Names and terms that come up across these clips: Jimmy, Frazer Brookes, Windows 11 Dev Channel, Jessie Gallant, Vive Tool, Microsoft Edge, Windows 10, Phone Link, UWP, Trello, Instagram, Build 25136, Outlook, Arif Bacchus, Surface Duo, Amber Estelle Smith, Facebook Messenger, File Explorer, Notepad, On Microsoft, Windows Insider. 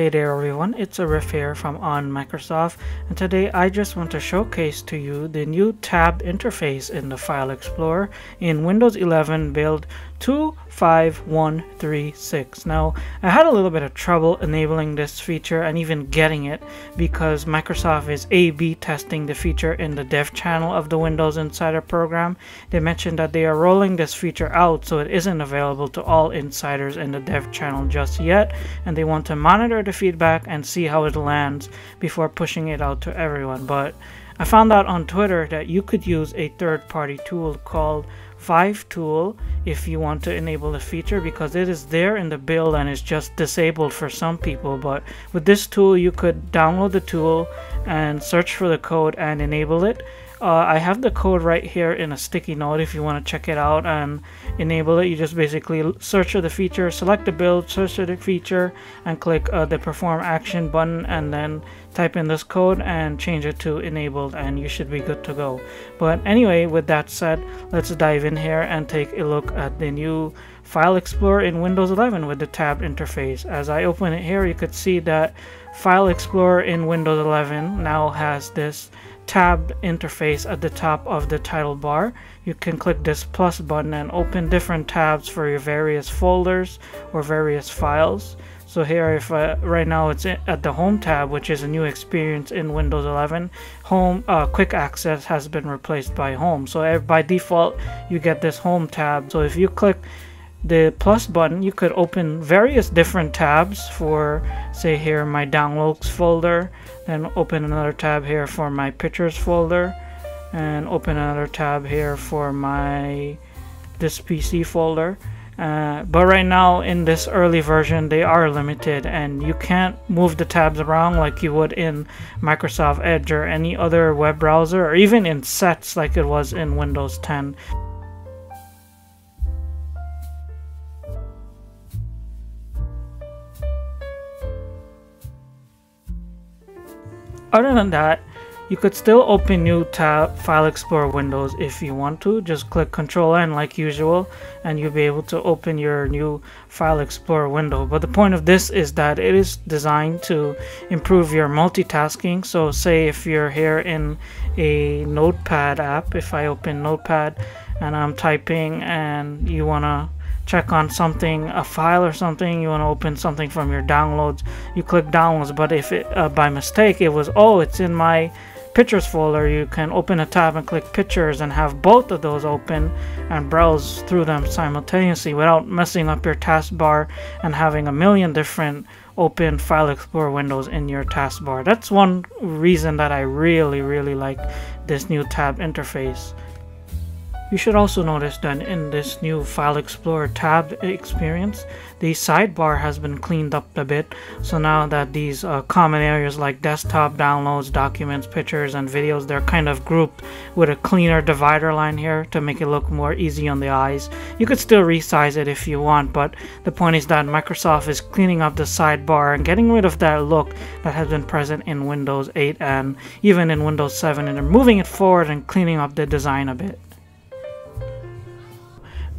Hey there everyone, it's Arif here from On Microsoft, and today I just want to showcase to you the new tab interface in the File Explorer in Windows 11 Build 25136. Now, I had a little bit of trouble enabling this feature and even getting it because Microsoft is A/B testing the feature in the Dev Channel of the Windows Insider program. They mentioned that they are rolling this feature out, so it isn't available to all insiders in the Dev Channel just yet, and they want to monitor the feedback and see how it lands before pushing it out to everyone. But I found out on Twitter that you could use a third-party tool called Vive Tool if you want to enable the feature, because it is there in the build and it's just disabled for some people. But with this tool, you could download the tool and search for the code and enable it. I have the code right here in a sticky note if you want to check it out and enable it. You just basically search for the feature, select the build, search for the feature, and click the perform action button, and then type in this code and change it to enabled, and you should be good to go. But anyway, with that said, let's dive in here and take a look at the new File Explorer in Windows 11 with the tab interface. As I open it here, you could see that File Explorer in Windows 11 now has this tab interface at the top of the title bar. You can click this plus button and open different tabs for your various folders or various files. So here, if right now it's at the Home tab, which is a new experience in Windows 11. Home Quick Access has been replaced by Home. So by default, you get this Home tab. So if you click the plus button, you could open various different tabs for, say here, my downloads folder, then open another tab here for my pictures folder, and open another tab here for my this PC folder. But right now in this early version, they are limited and you can't move the tabs around like you would in Microsoft Edge or any other web browser, or even in sets like it was in Windows 10. Other than that, you could still open new tab File Explorer windows if you want to. Just click Ctrl+N like usual, and you'll be able to open your new File Explorer window. But the point of this is that it is designed to improve your multitasking. So say if you're here in a Notepad app, if I open Notepad and I'm typing and you want to check on something, a file or something, you want to open something from your downloads, you click downloads. But if it by mistake it was, oh, it's in my pictures folder, you can open a tab and click pictures and have both of those open and browse through them simultaneously without messing up your taskbar and having a million different open File Explorer windows in your taskbar. That's one reason that I really like this new tab interface. You should also notice that in this new File Explorer tab experience, the sidebar has been cleaned up a bit. So now that these common areas like desktop, downloads, documents, pictures, and videos, they're kind of grouped with a cleaner divider line here to make it look more easy on the eyes. You could still resize it if you want, but the point is that Microsoft is cleaning up the sidebar and getting rid of that look that has been present in Windows 8 and even in Windows 7, and they're moving it forward and cleaning up the design a bit.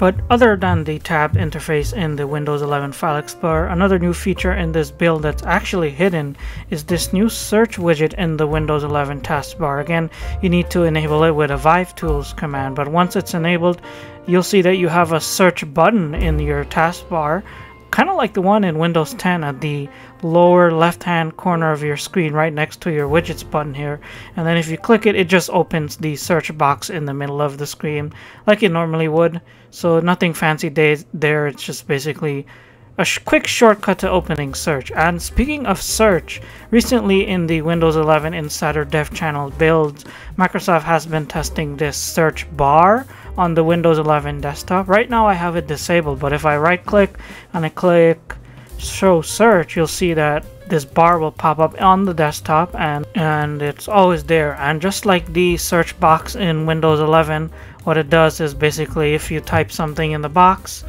But other than the tab interface in the Windows 11 File Explorer, another new feature in this build that's actually hidden is this new search widget in the Windows 11 taskbar. Again, you need to enable it with a Vive Tools command, but once it's enabled, you'll see that you have a search button in your taskbar, kind of like the one in Windows 10 at the lower left hand corner of your screen right next to your widgets button here. And then if you click it, it just opens the search box in the middle of the screen like it normally would. So nothing fancy there, it's just basically a quick shortcut to opening search. And speaking of search, recently in the Windows 11 Insider Dev Channel builds, Microsoft has been testing this search bar on the Windows 11 desktop. Right now I have it disabled, but if I right click and I click show search, you'll see that this bar will pop up on the desktop and it's always there. And just like the search box in Windows 11, what it does is basically if you type something in the box,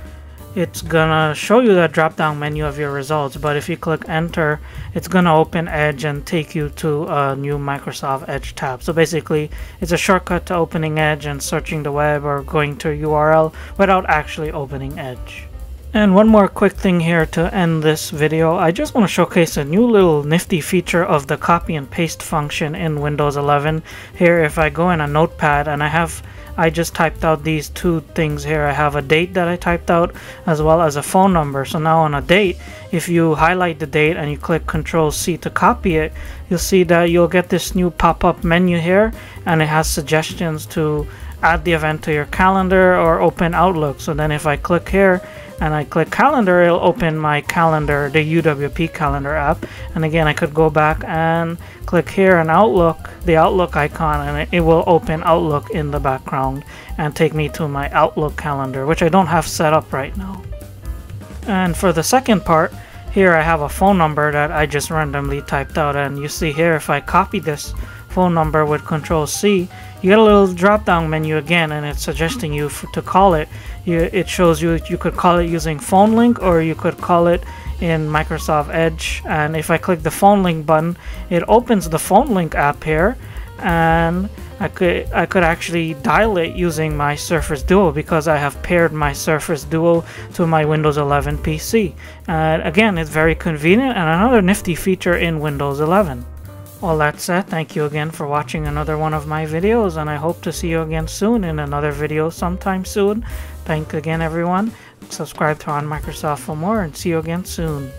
it's gonna show you that drop down menu of your results. But if you click enter, it's gonna open Edge and take you to a new Microsoft Edge tab. So basically it's a shortcut to opening Edge and searching the web or going to a URL without actually opening Edge. And one more quick thing here to end this video. I just want to showcase a new little nifty feature of the copy and paste function in Windows 11. Here, if I go in a Notepad and I just typed out these two things here. I have a date that I typed out as well as a phone number. So now on a date, if you highlight the date and you click Ctrl+C to copy it, you'll see that you'll get this new pop-up menu here, and it has suggestions to add the event to your calendar or open Outlook. So then if I click here and I click calendar, it'll open my calendar, the UWP calendar app. And again, I could go back and click here on Outlook, the Outlook icon, and it will open Outlook in the background and take me to my Outlook calendar, which I don't have set up right now. And for the second part, here I have a phone number that I just randomly typed out, and you see here if I copy this phone number with Ctrl+C, you get a little drop-down menu again, and it's suggesting you to call it. It shows you could call it using Phone Link, or you could call it in Microsoft Edge. And if I click the Phone Link button, it opens the Phone Link app here, and I could actually dial it using my Surface Duo, because I have paired my Surface Duo to my Windows 11 PC. And again, it's very convenient and another nifty feature in Windows 11. All that said, thank you again for watching another one of my videos, and I hope to see you again soon in another video sometime soon. Thank again everyone, subscribe to On Microsoft for more, and see you again soon.